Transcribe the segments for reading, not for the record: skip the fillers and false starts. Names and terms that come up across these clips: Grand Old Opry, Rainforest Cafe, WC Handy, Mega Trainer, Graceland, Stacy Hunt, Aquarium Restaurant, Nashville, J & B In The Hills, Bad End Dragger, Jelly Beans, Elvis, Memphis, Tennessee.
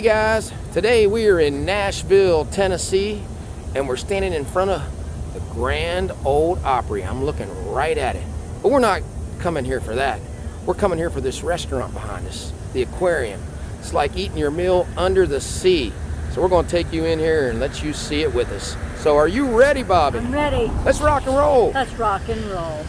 Hey guys, today we are in Nashville, Tennessee, and we're standing in front of the Grand Old Opry. I'm looking right at it, but we're not coming here for that. We're coming here for this restaurant behind us, the aquarium. It's like eating your meal under the sea. So we're going to take you in here and let you see it with us. So are you ready, Bobby? I'm ready. Let's rock and roll. Let's rock and roll.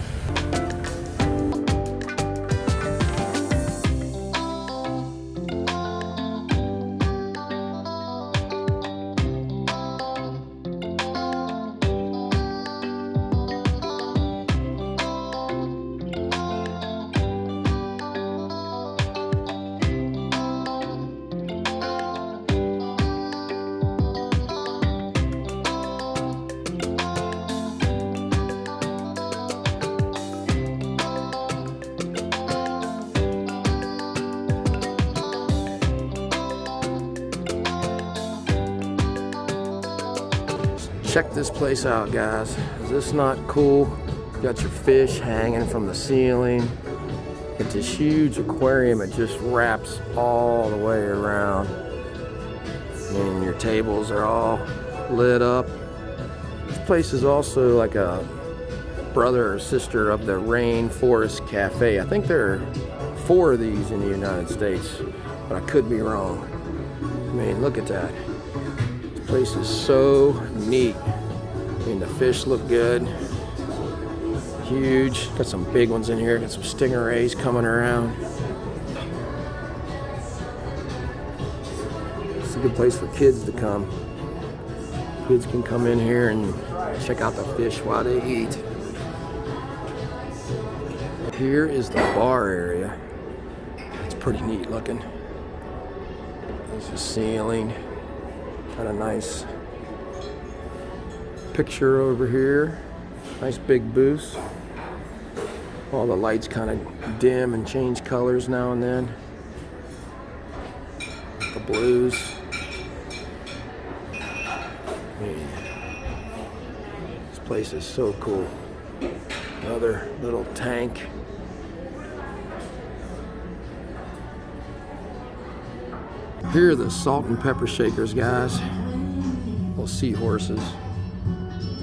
Check this place out, guys. Is this not cool? You got your fish hanging from the ceiling. It's this huge aquarium. It just wraps all the way around. And your tables are all lit up. This place is also like a brother or sister of the Rainforest Cafe. I think there are 4 of these in the United States, but I could be wrong. I mean, look at that. This place is so neat. I mean, the fish look good. Huge. Got some big ones in here. Got some stingrays coming around. It's a good place for kids to come. Kids can come in here and check out the fish while they eat. Here is the bar area. It's pretty neat looking. There's the ceiling. Got a nice picture over here, nice big booth. All the lights kind of dim and change colors now and then. The blues. Man, this place is so cool. Another little tank. Here are the salt and pepper shakers, guys. Little seahorses.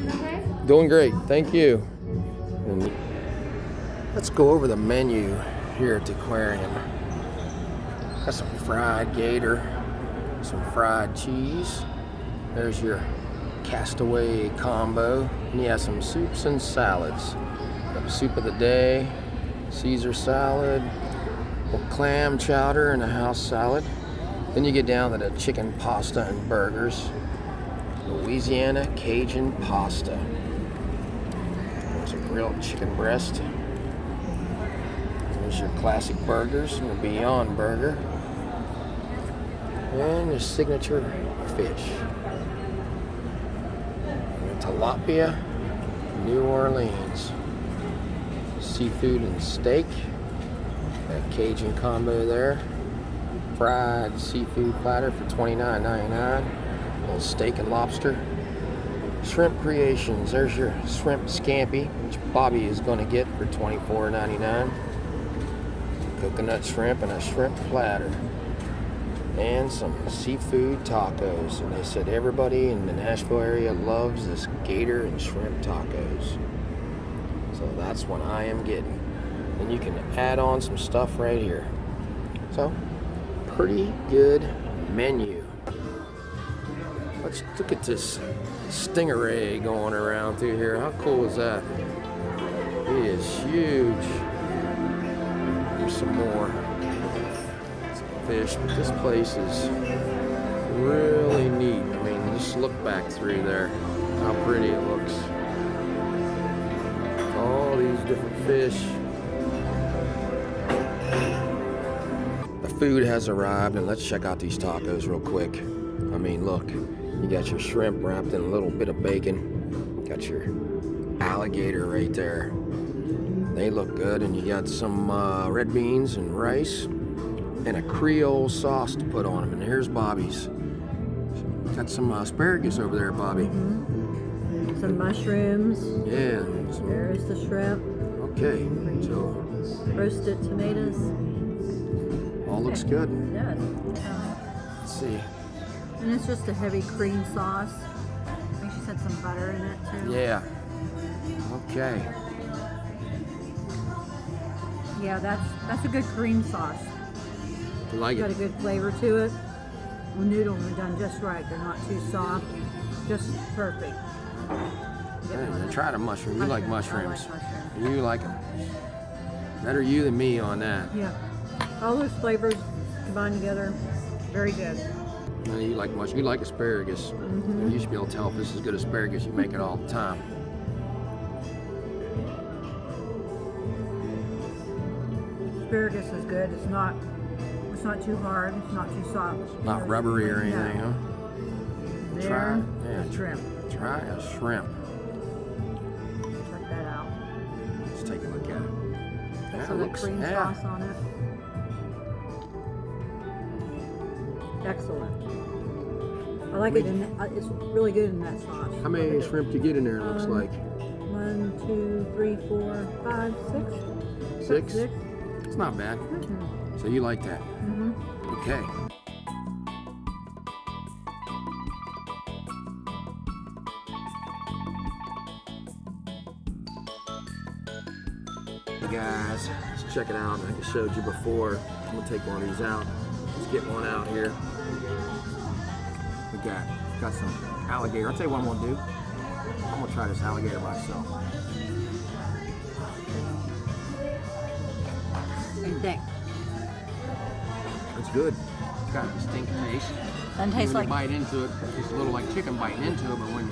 Okay. Doing great, thank you. And let's go over the menu here at the aquarium. Got some fried gator, some fried cheese. There's your castaway combo. And you have some soups and salads. Got soup of the day, Caesar salad, little clam chowder, and a house salad. Then you get down to the chicken pasta and burgers. Louisiana Cajun pasta. There's a grilled chicken breast. There's your classic burgers and the Beyond Burger. And your signature fish. And tilapia, New Orleans. Seafood and steak. That Cajun combo there. Fried seafood platter for $29.99. Little steak and lobster. Shrimp Creations. There's your shrimp scampi, which Bobby is going to get for $24.99. Coconut shrimp and a shrimp platter. And some seafood tacos. And they said everybody in the Nashville area loves this gator and shrimp tacos. So that's what I am getting. And you can add on some stuff right here. So, pretty good menu. Let's look at this stingray going around through here. How cool is that? It is huge. Here's some more fish. But this place is really neat. I mean, just look back through there. How pretty it looks. All these different fish. Food has arrived, and let's check out these tacos real quick. I mean, look, you got your shrimp wrapped in a little bit of bacon. Got your alligator right there. They look good, and you got some red beans and rice and a Creole sauce to put on them. And here's Bobby's. Got some asparagus over there, Bobby. Mm-hmm. Some mushrooms. Yeah. There's the shrimp. Okay. So roasted tomatoes. All looks good. Yeah. Let's see. And it's just a heavy cream sauce. I think she said some butter in it too. Yeah. Okay. Yeah, that's a good cream sauce. I like it. Got a good flavor to it. The noodles are done just right. They're not too soft. Just perfect. Man, try the mushroom. You like mushrooms. I like mushrooms. You like them. Better you than me on that. Yeah. All those flavors combined together, very good. No, you like mushrooms. You like asparagus. Mm-hmm. You should be able to tell if this is good asparagus. You make it all the time. Asparagus is good. It's not too hard. It's not too soft. Not rubbery or anything, huh? Try a shrimp. Try a shrimp. Check that out. Let's take a look at it. That's that looks cream sauce on it. Excellent. I like it. It's really good in that sauce. How many shrimp do you get in there? It looks like 1, 2, 3, 4, 5, 6. Six? It's not bad. Mm-hmm. So you like that? Mm-hmm. Okay. Guys, let's check it out. Like I showed you before, I'm gonna take one of these out. Let's get one out here. We got some alligator. I'll tell you what I'm gonna do. I'm gonna try this alligator myself. What do you think? It's good. It's got a distinct taste. Doesn't taste like... When you bite into it, it's a little like chicken biting into it, but when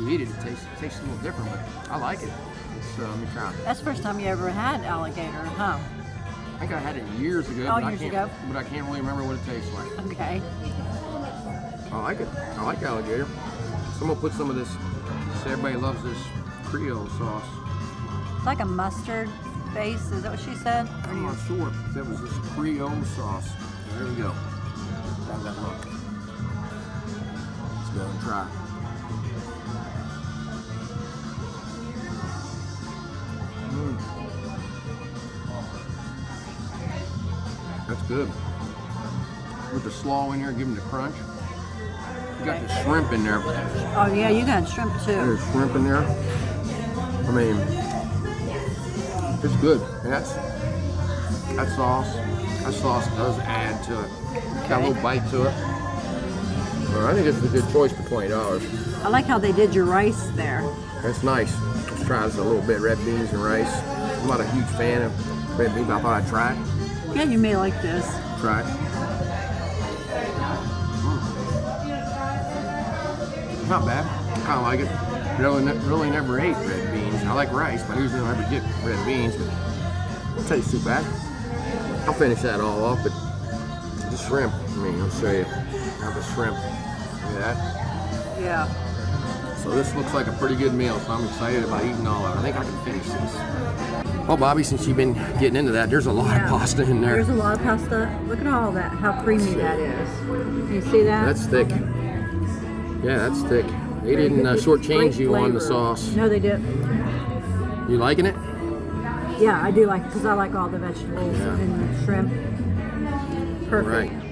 you eat it, it tastes a little different, but I like it. So let me try it. That's the first time you ever had alligator, huh? I think I had it years ago. Oh, years ago. But I can't really remember what it tastes like. Okay. I like it. I like alligator. So I'm gonna put some of this. Everybody loves this Creole sauce. It's like a mustard base. Is that what she said? I'm not sure. That was this Creole sauce. There we go. How's that look? Let's go and try. That's good. With the slaw in here, giving the crunch. You got the shrimp in there. Oh yeah, you got shrimp too. There's shrimp in there. I mean, it's good. And that sauce does add to it. It's got a little bite to it. Well, I think it's a good choice for $20. I like how they did your rice there. That's nice. Let's try this a little bit. Red beans and rice. I'm not a huge fan of red beans, but I thought I'd try it. Yeah, you may like this. Try it. Mm. Not bad. I kind of like it. Really never ate red beans. I like rice, but I usually don't ever get red beans. But it tastes too bad. I'll finish that all off, but the shrimp, I mean, I'll show you how the shrimp. Look at that. Yeah. So this looks like a pretty good meal, so I'm excited about eating all of it. I think I can finish this. Well, Bobby, since you've been getting into that, there's a lot of pasta in there. There's a lot of pasta. Look at all that, how creamy that is. Can you see that? That's thick. Yeah, that's thick. They didn't shortchange you on the sauce. No, they didn't. You liking it? Yeah, I do like it because I like all the vegetables and the shrimp. Perfect. Right.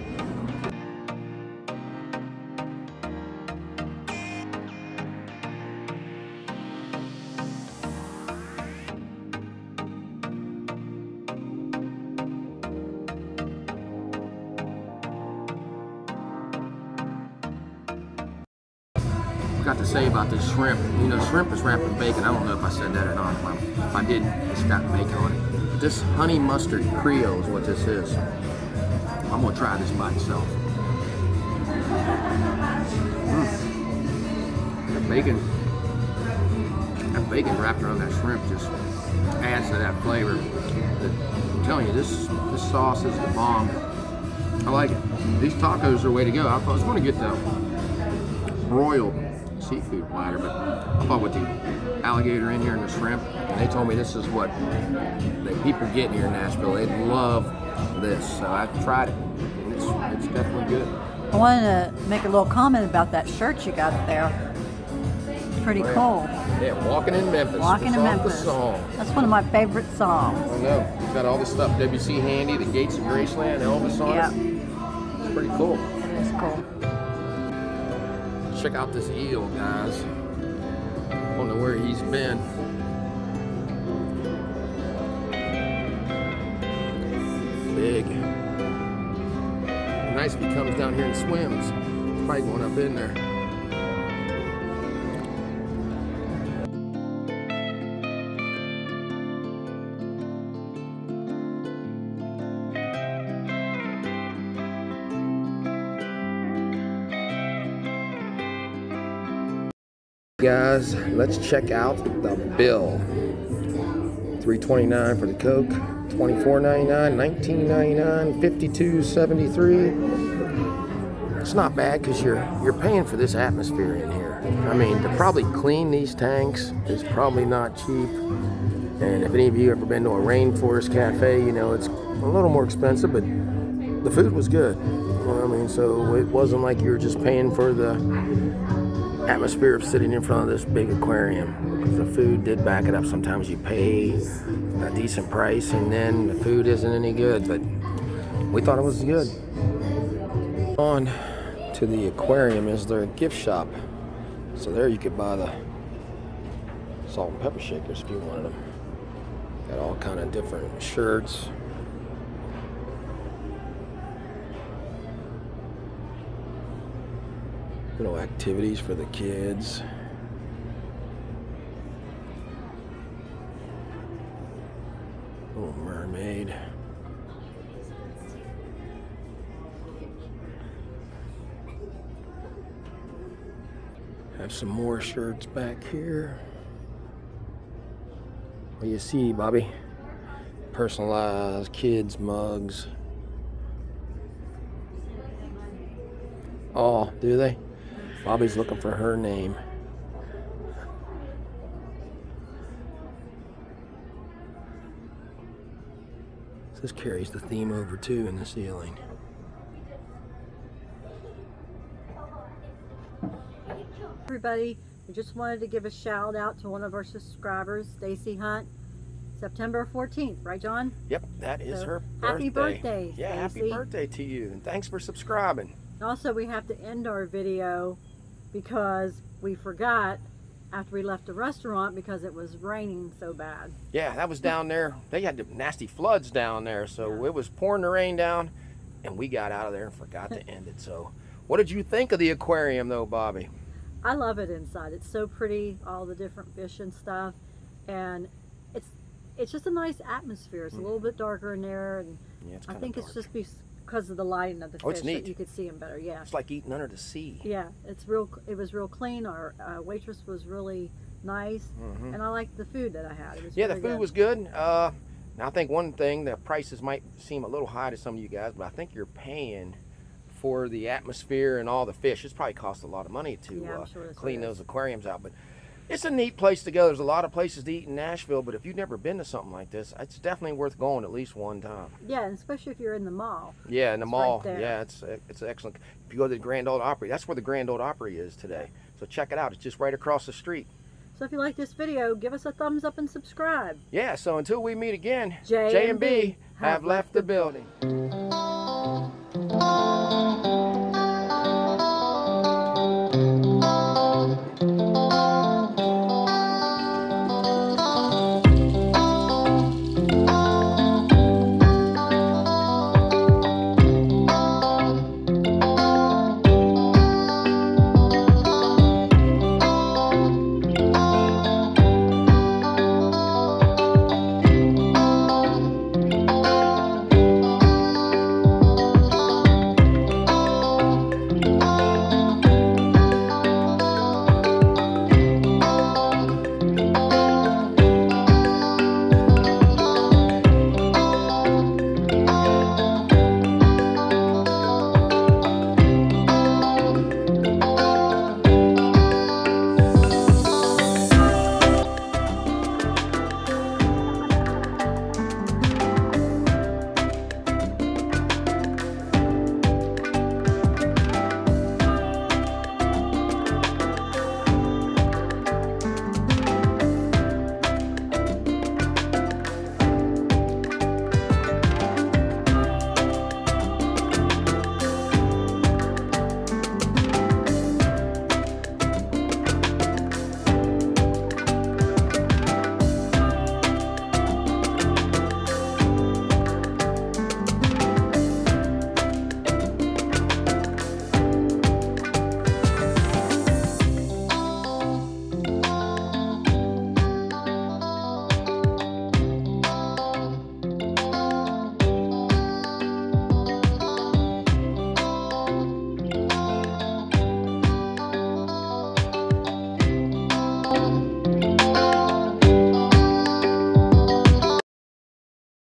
Got to say about this shrimp, you know, shrimp is wrapped in bacon. I don't know if I said that or not. If I didn't, it's got bacon on it. But this honey mustard Creole is what this is. I'm gonna try this by itself. Mm. That bacon wrapped around that shrimp just adds to that flavor. I'm telling you, this sauce is the bomb. I like it. These tacos are the way to go. I was gonna get the broiled seafood platter, but I thought with the alligator in here and the shrimp, and they told me this is what the people get here in Nashville. They love this, so I tried it, and it's definitely good. I wanted to make a little comment about that shirt you got there. It's pretty cool. Yeah, Walking in Memphis. Walking in Memphis. That's one of my favorite songs. I know. It's got all this stuff, WC Handy, The Gates of Graceland, Elvis on it. It's pretty cool. cool. Check out this eel, guys. I don't know where he's been. Big. Nice if he comes down here and swims. He's probably going up in there. Guys, let's check out the bill. $3.29 for the Coke, $24.99, $19.99, $52.73. It's not bad because you're paying for this atmosphere in here. I mean, to probably clean these tanks is probably not cheap. And if any of you ever been to a Rainforest Cafe, you know it's a little more expensive, but the food was good. You know what I mean, so it wasn't like you were just paying for the atmosphere of sitting in front of this big aquarium, because the food did back it up. Sometimes you pay a decent price and then the food isn't any good, but we thought it was good. On to the aquarium is their gift shop, so there you could buy the salt and pepper shakers if you wanted them. Got all kind of different shirts. Little activities for the kids. Little mermaid. Have some more shirts back here. What do you see, Bobby? Personalized kids mugs. Oh, do they? Bobby's looking for her name. This carries the theme over too in the ceiling. Everybody, I just wanted to give a shout out to one of our subscribers, Stacy Hunt. September 14th, right, John? Yep, that is her birthday. Happy birthday, yeah, Stacey. Happy birthday to you, and thanks for subscribing. Also, we have to end our video because we forgot after we left the restaurant because it was raining so bad. Yeah, that was down there. They had the nasty floods down there, so yeah. It was pouring the rain down, and we got out of there and forgot to end it. So what did you think of the aquarium, though, Bobby? I love it inside. It's so pretty, all the different fish and stuff, and it's just a nice atmosphere. It's a little bit darker in there, and yeah, I think it's just because of the lighting of the fish, that you could see them better. Yeah, it's like eating under the sea. Yeah, it's real. It was real clean. Our waitress was really nice, and I liked the food that I had. It was the food was good. Now I think one thing, the prices might seem a little high to some of you guys, but I think you're paying for the atmosphere and all the fish. It's probably cost a lot of money to clean those aquariums out, but it's a neat place to go. There's a lot of places to eat in Nashville, but if you've never been to something like this, it's definitely worth going at least one time. Yeah, and especially if you're in the mall. Yeah, in the mall. Right, yeah, it's excellent. If you go to the Grand Old Opry, that's where the Grand Old Opry is today. So check it out. It's just right across the street. So if you like this video, give us a thumbs up and subscribe. Yeah, so until we meet again, J and B have left the building.